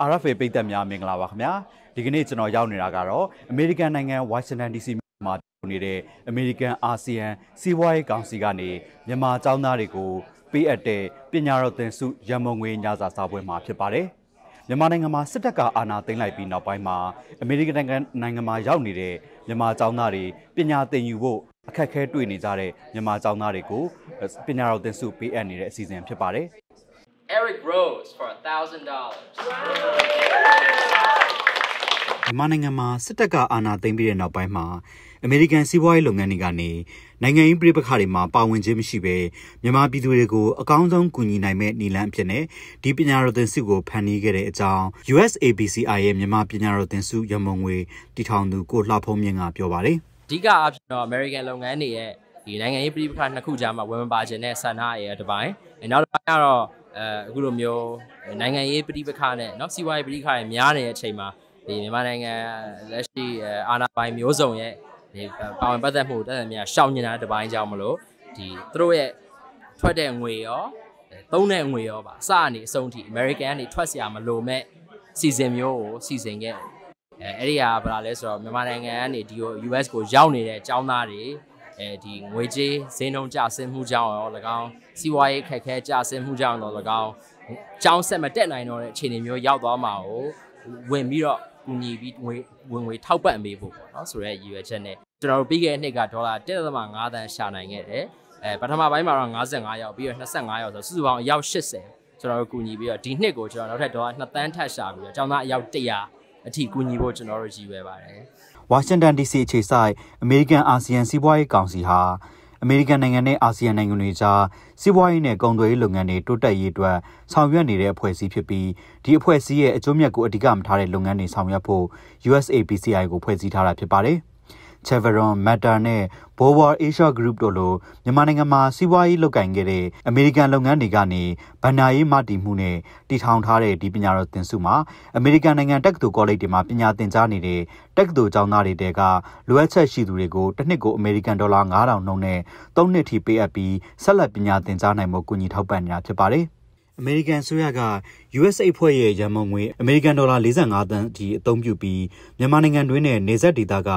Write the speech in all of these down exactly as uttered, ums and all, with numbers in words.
R F A ပိတ်သက်များမင်္ဂလာပါခင်ဗျာဒီကနေ့ကျွန်တော်ရောက်နေတာကတော့ American နိုင်ငံ Washington ဒီ စီ မှာနေတဲ့ American ASEAN စီးပွားရေးကောင်စီကနေမြန်မာကျောင်းသားတွေကိုပေးအပ်တဲ့ပညာတော်သင်ဆုရန်ပုံငွေညစာစားပွဲမှာဖြစ်ပါတယ် မြန်မာ နိုင်ငံ မှာ စစ်တပ်က အာဏာသိမ်းလိုက်ပြီး နောက်ပိုင်း မှာ အမေရိကန် နိုင်ငံ မှာ ရောက်နေတဲ့ မြန်မာ ကျောင်းသားတွေ ပညာသင်ယူဖို့ အခက်အခဲ တွေ့နေကြတဲ့ မြန်မာ ကျောင်းသားတွေကို ပညာတော်သင်ဆု ပေးအပ်နေတဲ့ အစီအစဉ် ဖြစ်ပါတယ် Eric Rose for one thousand dollars မြန်မာ နိုင်ငံ မှာ စစ်တပ်က အာဏာသိမ်းပြီး နောက်ပိုင်း မှာ အမေရိကန် စီးပွားရေး လုပ်ငန်းတွေကနေ နိုင်ငံရေး ပြည်ပခါတွေ မှာ ပါဝင်ခြင်း မရှိဘဲ မြန်မာ ပြည်သူတွေကို အကောင်းဆုံး ကူညီနိုင်မယ့် နည်းလမ်း ဖြစ်နေ ဒီ ပညာတော်သင်ဆုကို ဖန်တီးခဲ့တဲ့အကြောင်း U S A B C I ရဲ့ မြန်မာ ပညာတော်သင်ဆု ရန်ပုံငွေ တည်ထောင်သူ ကို လှဖုံးမြင့်က ပြောပါတယ် အဓိကအားဖြင့် American လုပ်ငန်းတွေ ရဲ့ ဒီ နိုင်ငံရေး ပြည်ပခါ နှစ်ခု ကြား မှာ ဝင်မပါခြင်း နဲ့ ဆန္ဒရဲ့ တစ်ပိုင်း နောက်တစ်ပိုင်း ကတော့ အခု လို မျိုး နိုင်ငံရေး ပြည်ပခါ နဲ့ เนาะ စီးပွားရေး ပြည်ပခါ တွေ များနေတဲ့ အချိန် မှာ ဒီ မြန်မာ နိုင်ငံ လက်ရှိ အာဏာပိုင် မျိုးစုံ ရဲ့ ပါဝင်ပတ်သက်မှုတတ်နိုင်များရှောင်ကျင်တာတပိုင်းအကြောင်းမလို့ဒီသူတို့ရဲ့ထွက်တဲ့ငွေရောသုံးတဲ့ငွေရောပါအစအနေအဆုံးထိ Washington D C အခြေစိုက် American ASEAN စီးပွားရေးကောင်စီဟာ American နိုင်ငံနဲ့ ASEAN နိုင်ငံတွေကြား စီးပွားရေးနဲ့ ကုန်သွယ်ရေးလုပ်ငန်းတွေ တိုးတက်ရေးအတွက် ဆောင်ရွက်နေတဲ့ အဖွဲ့အစည်းဖြစ်ပြီး ဒီ အဖွဲ့အစည်းရဲ့ အကျိုးမြတ်ကို အဓိကမထားတဲ့ လုပ်ငန်းတွေ ဆောင်ရွက်ဖို့ U S A B C I ကို ဖွဲ့စည်းထားတာဖြစ်ပါတယ် Chevron, Matter နဲ့ Bower Asia Group တို့လို မြန်မာနိုင်ငံမှာ စီးပွားရေးလုပ်ကိုင်ခဲ့တဲ့ American လုပ်ငန်းတွေကနေ ဘဏ္ဍာရေးမတည်မှုနဲ့ တည်ထောင်ထားတဲ့ ဒီ ပညာတော်သင်ဆုမှာ American နိုင်ငံ တက္ကသိုလ် ကောလိပ်တွေမှာ ပညာသင်ကြားနေတဲ့ တက္ကသိုလ် ကျောင်းသားတွေတဲက လိုအပ်ချက်ရှိသူတွေကို တစ်နှစ်ကို American ဒေါ်လာ ငါးထောင် နှုန်းနဲ့ သုံးနှစ် ထိ ပေးအပ်ပြီး ဆက်လက် ပညာသင်ကြားနိုင်ဖို့ ကူညီထောက်ပံ့နေတာဖြစ်ပါတယ် American ဆိုရက U S A ဖွဲ့ရဲ့ ရန်ပုံငွေ American ဒေါ်လာ ၄၅သန်း အထိ အသုံးပြုပြီး မြန်မာနိုင်ငံတွင်းနဲ့ နေဆက်ဒေသက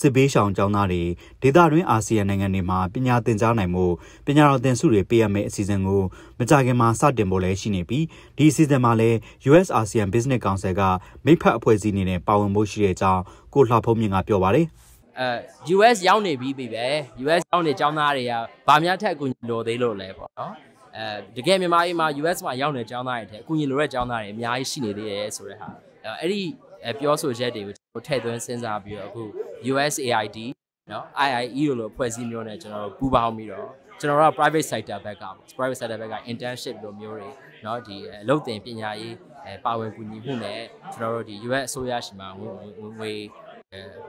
စစ်ဘေးရှောင်ကျောင်းသားတွေ ဒေသတွင်း အာဆီယံ နိုင်ငံတွေမှာ ပညာသင်ကြားနိုင်မှု ပညာတော်သင်ဆုတွေ ပေးအပ်မယ့် အစီအစဉ်ကို မကြာခင်မှာ စတင်ဖို့လည်းရှိနေပြီး ဒီ အစီအစဉ်မှာလည်း U S ASEAN Business Council က မိတ်ဖက်အဖွဲ့အစည်းအနေနဲ့ ပါဝင်ဖို့ရှိတဲ့အကြောင်း ကို လှဖုံးမြင့်က ပြောပါတယ် U S ရောက်နေပြီးပြီပဲ U S ရောက်နေကျောင်းသားတွေက ဘာများထက်ကူညီလိုသေးလို့လဲပေါ့နော် တကယ်မြန်မာပြည်မှာ U S မှာရောက်နေကျောင်းသားတွေအထက်အကူအညီလိုတဲ့ကျောင်းသားတွေအများကြီးရှိနေသေးတယ်ဆိုတဲ့ဟာအဲဒီပြောဆိုချက်တွေကိုထည့်သွင်းစဉ်းစားပြီးတော့အခု U S A I D เนาะ I I E လိုအဖွဲ့အစည်းမျိုးနဲ့ကျွန်တော်တို့ပူးပေါင်းပြီးတော့ကျွန်တော်တို့ private sector ဘက်ကပေါ့ private sector ဘက်က internship လိုမျိုးတွေเนาะဒီအလုပ်သင်ပညာရေးပါဝင်ကူညီမှုနဲ့ကျွန်တော်တို့ဒီ U S အစိုးရရှိမှာငွေ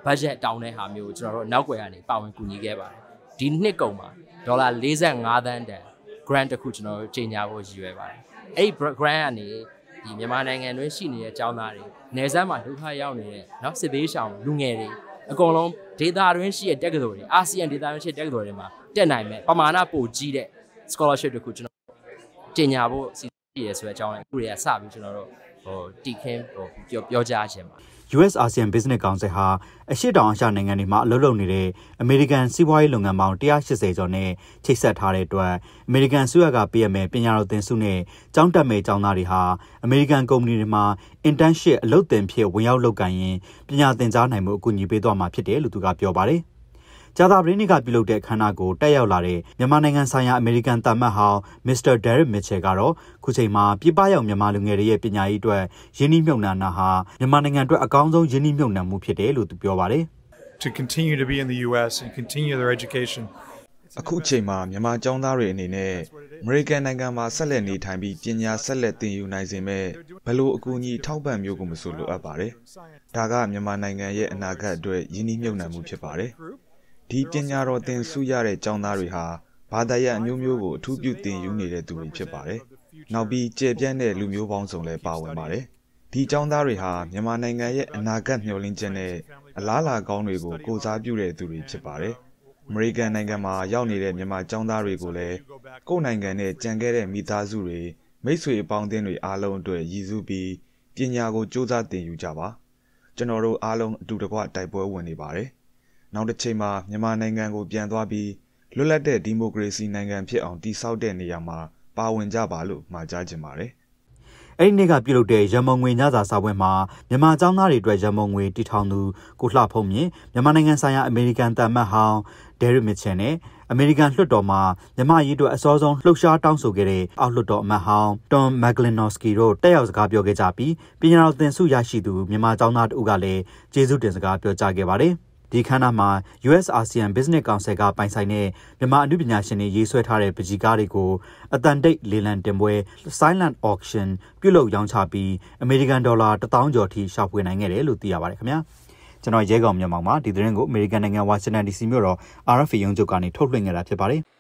budget တောင်းတဲ့ဟာမျိုးကျွန်တော်တို့နောက်ကွယ်ကနေပါဝင်ကူညီခဲ့ပါတယ်ဒီနှစ်ကုန်မှာဒေါ်လာ ၄၅သန်း တန် grant တခုကျွန်တော်တို့ကြီးညာဖို့ရည်ရွယ်ပါတယ်အဲ့ဒီ scholarship တခုကျွန်တော်တို့ U S ASEAN Business Council ဟာ အရှေ့တောင်အာရှနိုင်ငံတွေမှာ အလုပ်လုပ်နေတဲ့ American စီးပွားရေးလုပ်ငန်းပေါင်း ၁၈၀ကျော်နဲ့ ချိတ်ဆက်ထားတဲ့အတွက် American အစိုးရက ပေးအပ်မယ့် ပညာတော်သင်ဆုနဲ့ ကျောင်းတက်မယ့် ကျောင်းသားတွေဟာ American ကုမ္ပဏီတွေမှာ internship အလုပ်သင်ဖြစ် ဝင်ရောက်လုပ်ကိုင်ရင်း ပညာသင်ကြားနိုင်မှု အကူအညီပေးသွားမှာဖြစ်တယ်လို့သူကပြောပါတယ် ကြာသပတေးနေ့ကပြုလုပ်တဲ့အခမ်းအနားကိုတက်ရောက်လာတဲ့မြန်မာနိုင်ငံဆိုင်ရာအမေရိကန်သံအမတ်ဟောင်း Mister Derek Mitchell ကတော့ခုချိန်မှာပြည်ပရောက်မြန်မာလူငယ်တွေရဲ့ပညာရေးအတွက်ယင်းနှိမ့်မြုံနာနာဟာမြန်မာနိုင်ငံအတွက်အကောင်းဆုံးယင်းနှိမ့်မြုံနံမှုဖြစ်တယ်လို့သူပြောပါတယ် To continue to be in the U S and continue their education အခုချိန်မှာမြန်မာကျောင်းသားတွေအနေနဲ့အမေရိကန်နိုင်ငံမှာဆက်လက်နေထိုင်ပြီးပညာဆက်လက်သင်ယူနိုင်စေမယ့်ဘလို့အကူအညီထောက်ပံ့မျိုးကိုမဆိုလိုအပ်ပါတယ်ဒါကမြန်မာနိုင်ငံရဲ့အနာဂတ်အတွက်ယင်းနှိမ့်မြုံနံမှုဖြစ်ပါတယ် ဒီပညာတော်သင်ဆုရတဲ့ကျောင်းသားတွေဟာဘာသာရပ်အမျိုးမျိုးကိုအထူးပြုသင်ယူနေသူတွေဖြစ်ပါတယ်။နောက်ပြီးကျယ်ပြန့်တဲ့လူမျိုးပေါင်းစုံလည်းပါဝင်ပါတယ်။ဒီကျောင်းသားတွေဟာမြန်မာနိုင်ငံရဲ့အနာဂတ်မျှော်လင့်ချက်နဲ့အလားအလာကောင်းတွေကိုကိုးစားပြုတဲ့သူတွေဖြစ်ပါတယ်။အမေရိကန်နိုင်ငံမှာရောက်နေတဲ့မြန်မာကျောင်းသားတွေကိုလည်းကိုယ့်နိုင်ငံနဲ့ကြံခဲ့တဲ့မိသားစုတွေမိတ်ဆွေပေါင်းသင်းတွေအားလုံးအတွက်ရည်စူးပြီး Pinyago Joza de Ujava, General Along Dudaqua Taibo Wenibare. Now the Chema, Yaman Nangango Bianwabi, Lula de Democracy Nangan Pia on the South Deniyama, Pawenjabalu, Majajimare. A nigga pillow de Jamongwe Naza Sawema, Yamazanari Dwejamongwe Titanu, Kutla Pomye, Yamanangan Saya American Tamahao, Derry Mitchene, American Lodoma, Yamayido Asozon, Luksha Tansugere, Outlodo Mahao, Don Maglinowski Road, Teos Gabio Gezapi, Pinal Den Suyashidu, Yamazanat Ugale, Jesu Desgapio Jagevare. The Kanama, U S ASEAN Business Council ga Paisane, Yama Nubinashini Yisuetare Pijigarigo, a Dundate Leland Demwe, Silent Auction, Pulo Yang Chapi, American Dollar, the Town Joti, Shop Winangere, Lutia Varecamia. Chano Jagom Yamama, Didrengo, American and Washington Decimuro, Arafi Yonjokani, totaling at the party.